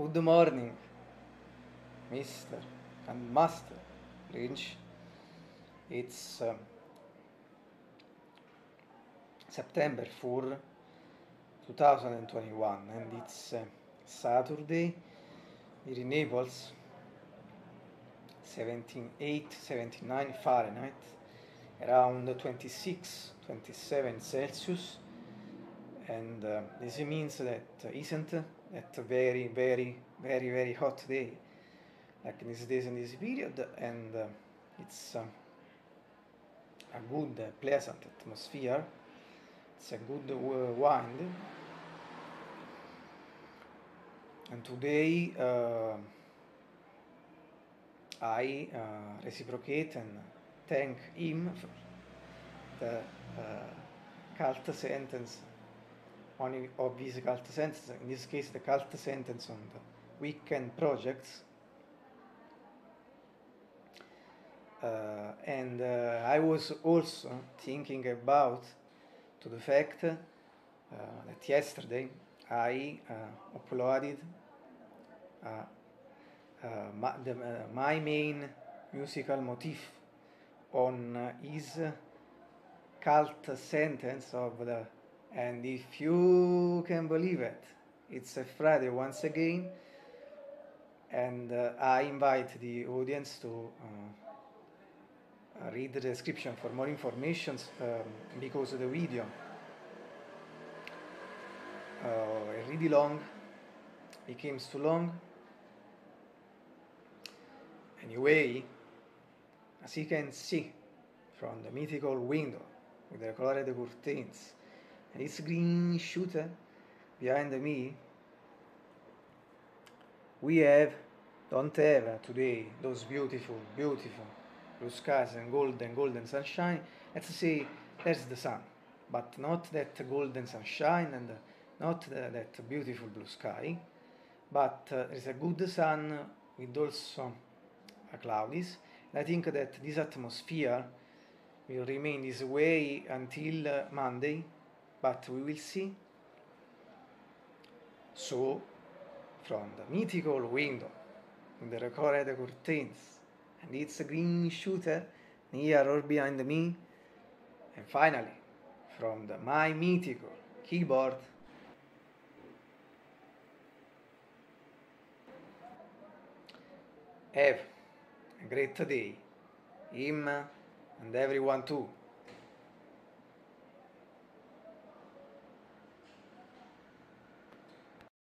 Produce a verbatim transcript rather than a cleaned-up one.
Good morning, Mister and Master Lynch. It's um, September fourth, two thousand twenty-one, and it's uh, Saturday here in Naples, seventy-eight seventy-nine Fahrenheit, around twenty-six twenty-seven Celsius, and uh, this means that uh, isn't that a very very very very hot day like these days in this period, and uh, it's uh, a good uh, pleasant atmosphere. It's a good uh, wind, and today uh, I uh, reciprocate and thank him for the uh, cult sentence, one of his cult sentences, in this case the cult sentence on the weekend projects, uh, and uh, I was also thinking about to the fact uh, that yesterday I uh, uploaded uh, uh, my, the, uh, my main musical motif on uh, his uh, cult sentence of the "and if you can believe it, it's a Friday once again," and uh, I invite the audience to uh, read the description for more information, um, because the video uh, is really long, becomes too long. Anyway, as you can see from the mythical window with the colored curtains and its green shooter behind me, we have, don't have today those beautiful, beautiful blue skies and golden, golden sunshine. Let's say there's the sun, but not that golden sunshine and not the, that beautiful blue sky, but uh, there's a good sun with also uh, clouds. And I think that this atmosphere will remain this way until uh, Monday, but we will see. So, from the mythical window, in the record the curtains, and its green shooter near or behind me, and finally, from the my mythical keyboard, have a great day, him and everyone too.